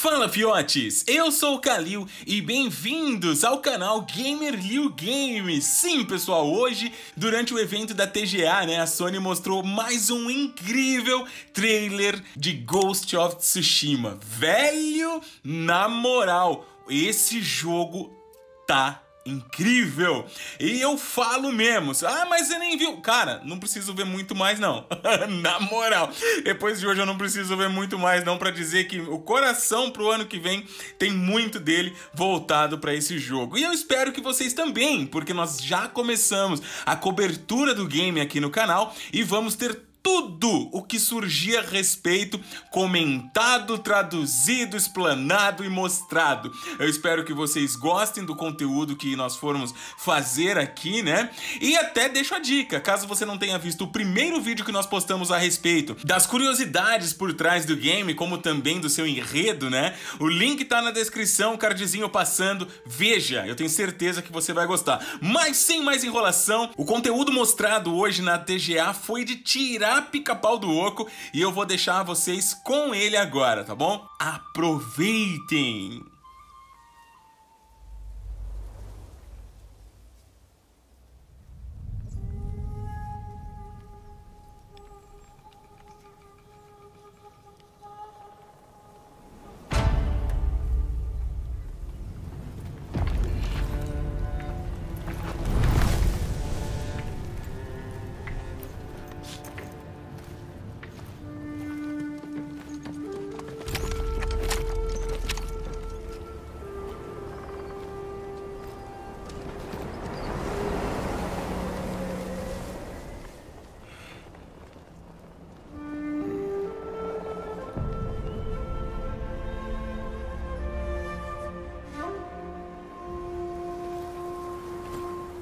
Fala fiotes, eu sou o Kallil e bem-vindos ao canal GAMERLLIL Games. Sim pessoal, hoje durante o evento da TGA, a Sony mostrou mais um incrível trailer de Ghost of Tsushima. Velho, na moral, esse jogo tá incrível! E eu falo mesmo, ah, mas você nem viu. Cara, não preciso ver muito mais não. Na moral, depois de hoje eu não preciso ver muito mais não pra dizer que o coração pro ano que vem tem muito dele voltado pra esse jogo. E eu espero que vocês também, porque nós já começamos a cobertura do game aqui no canal e vamos ter tudo o que surgir a respeito, comentado, traduzido, explanado e mostrado. Eu espero que vocês gostem do conteúdo que nós formos fazer aqui, E até deixo a dica, caso você não tenha visto o primeiro vídeo que nós postamos a respeito das curiosidades por trás do game, como também do seu enredo, O link tá na descrição, cardzinho passando. Veja, eu tenho certeza que você vai gostar. Mas sem mais enrolação, o conteúdo mostrado hoje na TGA foi de tirar pica-pau do oco e eu vou deixar vocês com ele agora, tá bom? Aproveitem!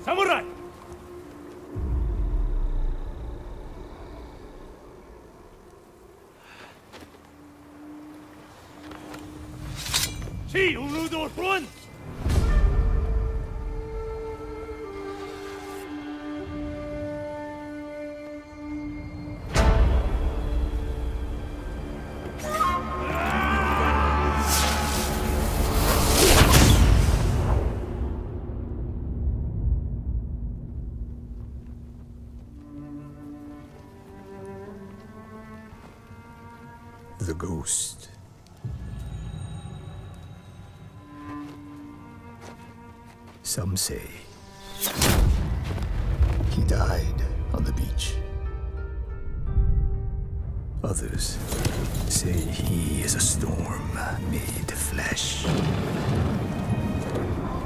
Samurai! Chi, Uru do Front! The ghost. Some say he died on the beach. Others say he is a storm made flesh.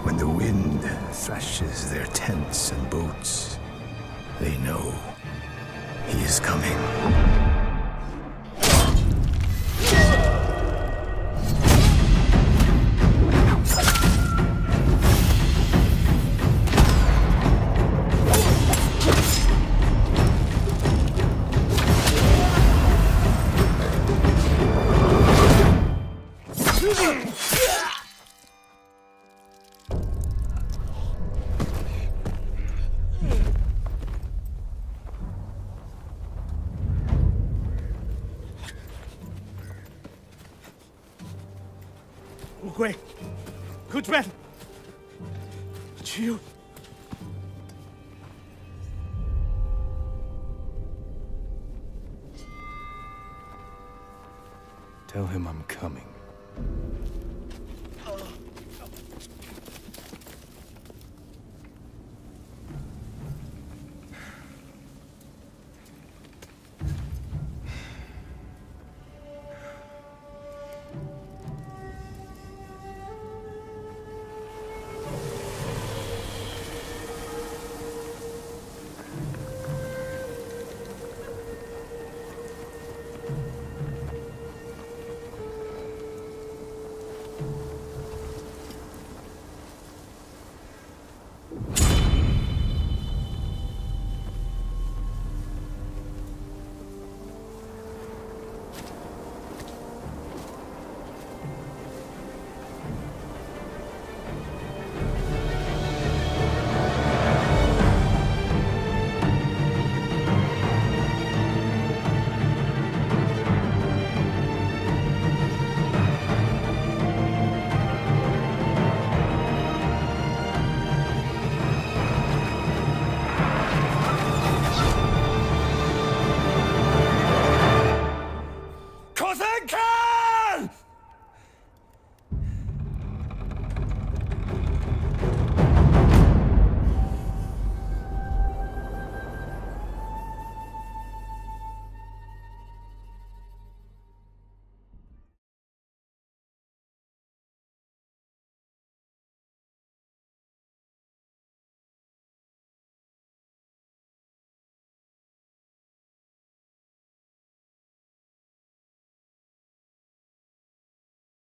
When the wind thrashes their tents and boats, they know he is coming. Ugwe, Kuchbel, Chiu. Tell him I'm coming.